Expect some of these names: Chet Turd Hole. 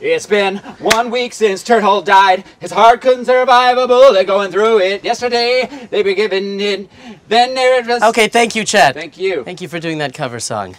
It's been 1 week since Turd Hole died. His heart couldn't survive a bullet going through it. Yesterday, they were giving in. Then there it was... Okay, thank you, Chet. Thank you. Thank you for doing that cover song.